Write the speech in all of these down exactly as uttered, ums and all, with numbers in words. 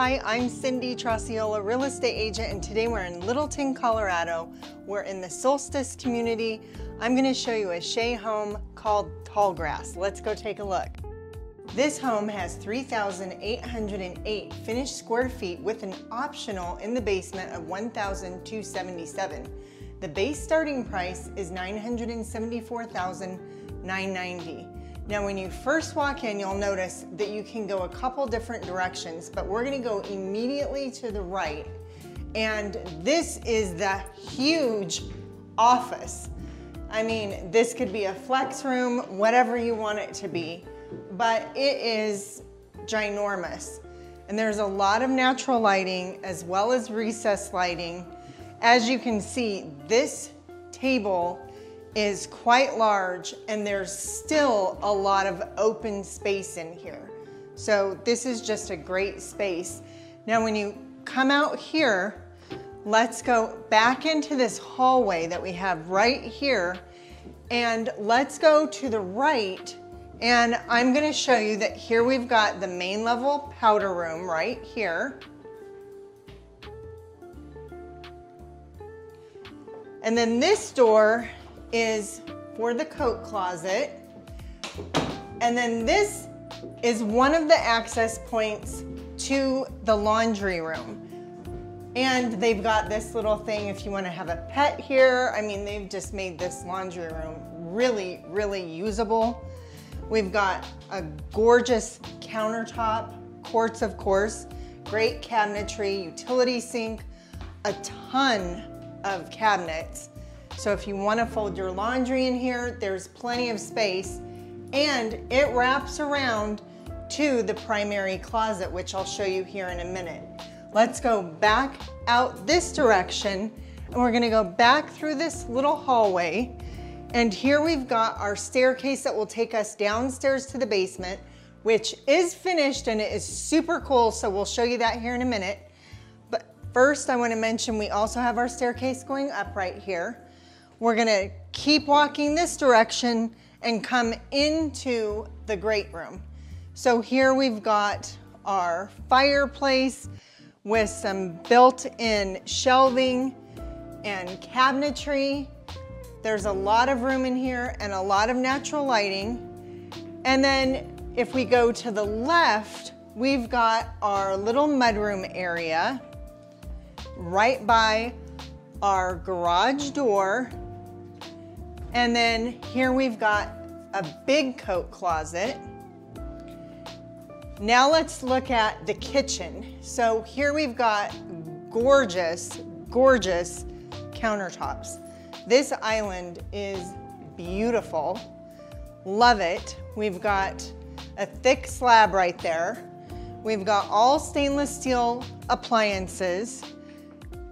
Hi, I'm Cindy Trocciola, real estate agent, and today we're in Littleton, Colorado. We're in the Solstice community. I'm going to show you a Shea home called Tallgrass. Let's go take a look. This home has three thousand eight hundred eight finished square feet with an optional in the basement of one thousand two hundred seventy-seven. The base starting price is nine hundred seventy-four thousand nine hundred ninety dollars. Now when you first walk in, you'll notice that you can go a couple different directions, but we're gonna go immediately to the right. And this is the huge office. I mean, this could be a flex room, whatever you want it to be, but it is ginormous. And there's a lot of natural lighting as well as recessed lighting. As you can see, this table is quite large and there's still a lot of open space in here. So this is just a great space. Now when you come out here, let's go back into this hallway that we have right here and let's go to the right, and I'm going to show you that here we've got the main level powder room right here. And then this door is for the coat closet. And then this is one of the access points to the laundry room. And they've got this little thing if you want to have a pet here. I mean, they've just made this laundry room really, really usable. We've got a gorgeous countertop, quartz of course, great cabinetry, utility sink, a ton of cabinets. So if you want to fold your laundry in here, there's plenty of space, and it wraps around to the primary closet, which I'll show you here in a minute. Let's go back out this direction, and we're going to go back through this little hallway, and here we've got our staircase that will take us downstairs to the basement, which is finished and it is super cool, so we'll show you that here in a minute. But first I want to mention we also have our staircase going up right here. We're gonna keep walking this direction and come into the great room. So here we've got our fireplace with some built-in shelving and cabinetry. There's a lot of room in here and a lot of natural lighting. And then if we go to the left, we've got our little mudroom area right by our garage door. And then here we've got a big coat closet. Now let's look at the kitchen. So here we've got gorgeous, gorgeous countertops. This island is beautiful. Love it. We've got a thick slab right there. We've got all stainless steel appliances.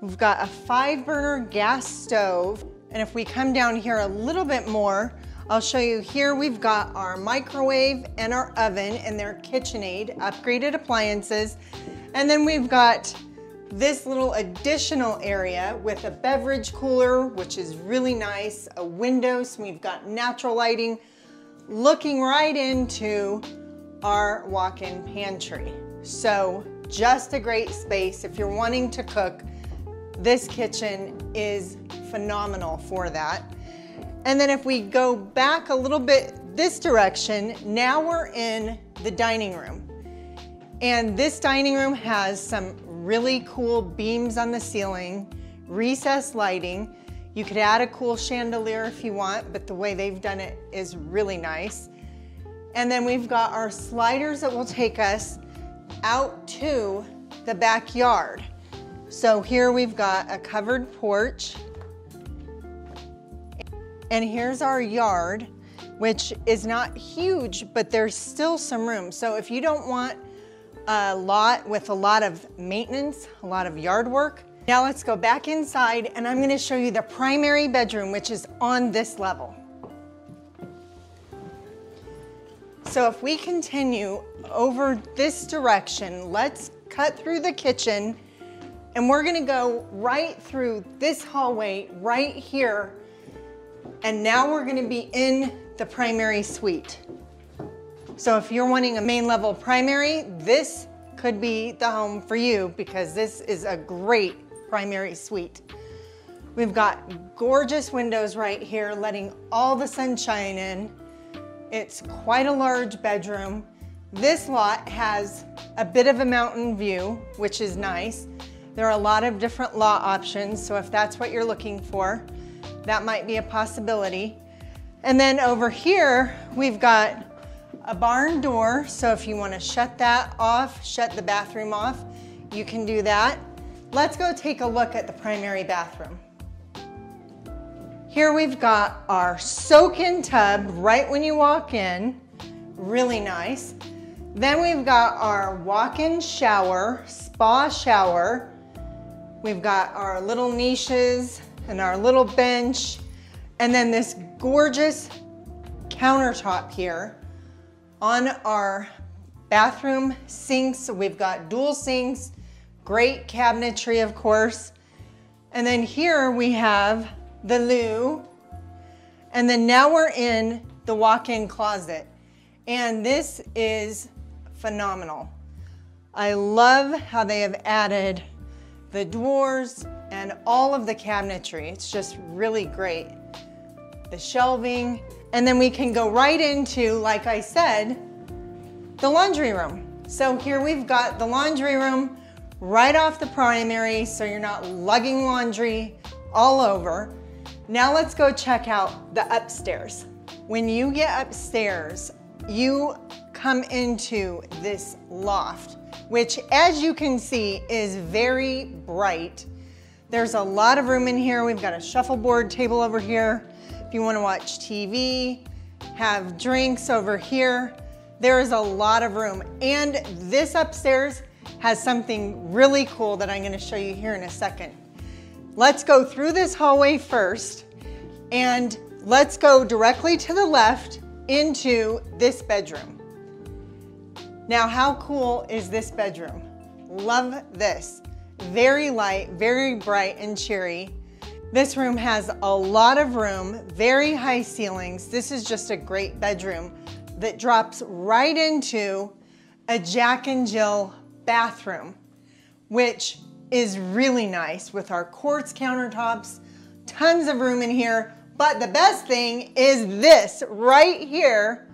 We've got a five burner gas stove. And if we come down here a little bit more, I'll show you here we've got our microwave and our oven and their KitchenAid upgraded appliances. And then we've got this little additional area with a beverage cooler, which is really nice, a window, so we've got natural lighting looking right into our walk-in pantry. So just a great space if you're wanting to cook. This kitchen is phenomenal for that. And then if we go back a little bit this direction, now we're in the dining room. And this dining room has some really cool beams on the ceiling, recessed lighting. You could add a cool chandelier if you want, but the way they've done it is really nice. And then we've got our sliders that will take us out to the backyard. So here we've got a covered porch, and here's our yard, which is not huge, but there's still some room. So if you don't want a lot with a lot of maintenance, a lot of yard work. Now let's go back inside and I'm gonna show you the primary bedroom, which is on this level. So if we continue over this direction, let's cut through the kitchen. And we're gonna go right through this hallway right here. And now we're gonna be in the primary suite. So if you're wanting a main level primary, this could be the home for you because this is a great primary suite. We've got gorgeous windows right here letting all the sunshine in. It's quite a large bedroom. This lot has a bit of a mountain view, which is nice. There are a lot of different lot options, so if that's what you're looking for, that might be a possibility. And then over here, we've got a barn door, so if you want to shut that off, shut the bathroom off, you can do that. Let's go take a look at the primary bathroom. Here we've got our soak-in tub right when you walk in, really nice. Then we've got our walk-in shower, spa shower. We've got our little niches and our little bench, and then this gorgeous countertop here. On our bathroom sinks, we've got dual sinks, great cabinetry, of course. And then here we have the loo, and then now we're in the walk-in closet, and this is phenomenal. I love how they have added the drawers and all of the cabinetry. It's just really great. The shelving, and then we can go right into, like I said, the laundry room. So here we've got the laundry room right off the primary, so you're not lugging laundry all over. Now let's go check out the upstairs. When you get upstairs, you come into this loft, which as you can see is very bright. There's a lot of room in here. We've got a shuffleboard table over here. If you want to watch T V, have drinks over here, there is a lot of room. And this upstairs has something really cool that I'm going to show you here in a second. Let's go through this hallway first, and let's go directly to the left into this bedroom. Now, how cool is this bedroom? Love this. Very light, very bright and cheery. This room has a lot of room, very high ceilings. This is just a great bedroom that drops right into a Jack and Jill bathroom, which is really nice with our quartz countertops, tons of room in here. But the best thing is this right here,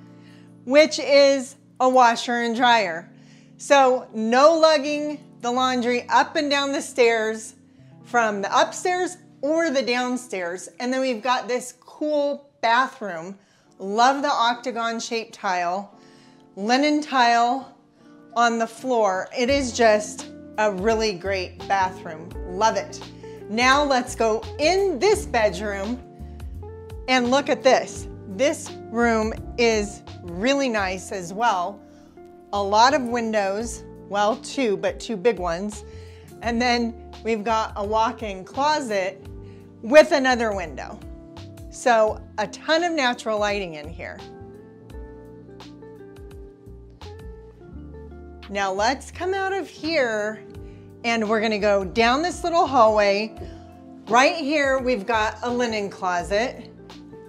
which is a washer and dryer. So no lugging the laundry up and down the stairs from the upstairs or the downstairs. And then we've got this cool bathroom. Love the octagon shaped tile, linen tile on the floor. It is just a really great bathroom. Love it. Now let's go in this bedroom and look at this. This room is really nice as well. A lot of windows, well two, but two big ones. And then we've got a walk-in closet with another window. So a ton of natural lighting in here. Now let's come out of here and we're gonna go down this little hallway. Right here, we've got a linen closet.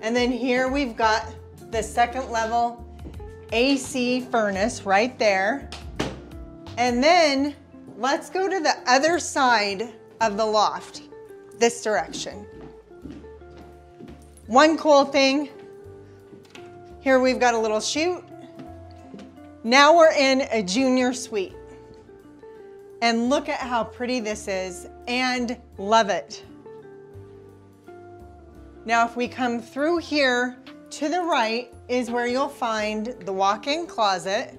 And then here we've got the second level A C furnace right there. And then let's go to the other side of the loft, this direction. One cool thing, here we've got a little chute. Now we're in a junior suite. And look at how pretty this is, and love it. Now if we come through here, to the right is where you'll find the walk-in closet.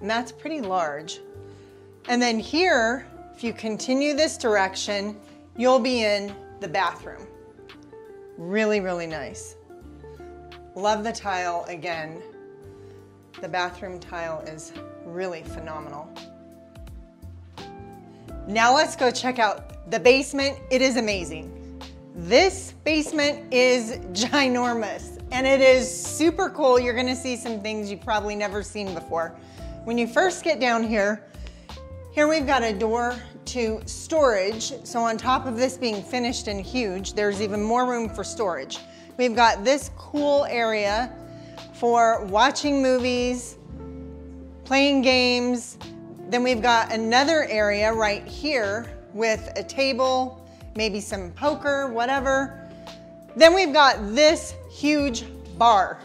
And that's pretty large. And then here, if you continue this direction, you'll be in the bathroom. Really, really nice. Love the tile again. The bathroom tile is really phenomenal. Now let's go check out the basement. It is amazing. This basement is ginormous and it is super cool. You're gonna see some things you've probably never seen before. When you first get down here, here we've got a door to storage. So on top of this being finished and huge, there's even more room for storage. We've got this cool area for watching movies, playing games. Then we've got another area right here with a table, maybe some poker, whatever. Then we've got this huge bar.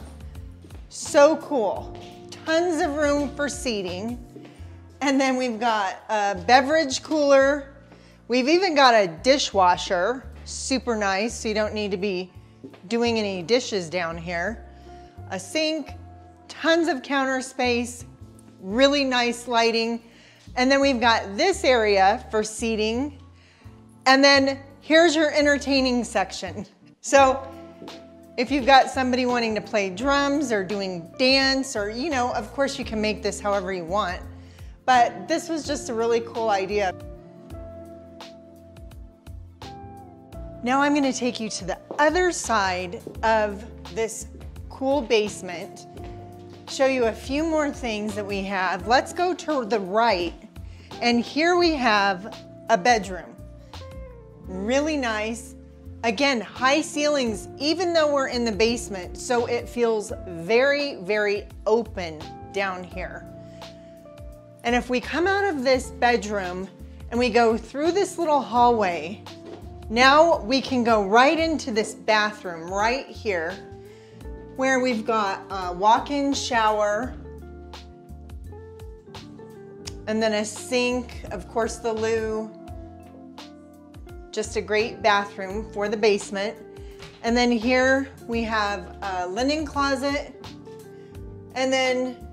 So cool. Tons of room for seating. And then we've got a beverage cooler. We've even got a dishwasher, super nice, so you don't need to be doing any dishes down here. A sink, tons of counter space, really nice lighting. And then we've got this area for seating. And then here's your entertaining section. So if you've got somebody wanting to play drums or doing dance or, you know, of course you can make this however you want. But this was just a really cool idea. Now I'm gonna take you to the other side of this cool basement, show you a few more things that we have. Let's go to the right, and here we have a bedroom. Really nice. Again, high ceilings, even though we're in the basement, so it feels very, very open down here. And if we come out of this bedroom and we go through this little hallway, now we can go right into this bathroom right here, where we've got a walk-in shower and then a sink, of course the loo, just a great bathroom for the basement. And then here we have a linen closet and then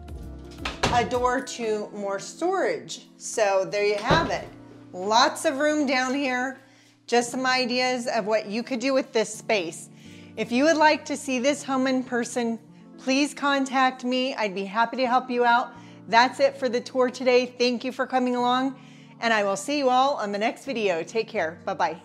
a door to more storage. So there you have it. Lots of room down here. Just some ideas of what you could do with this space. If you would like to see this home in person, please contact me. I'd be happy to help you out. That's it for the tour today. Thank you for coming along, and I will see you all on the next video. Take care. Bye-bye.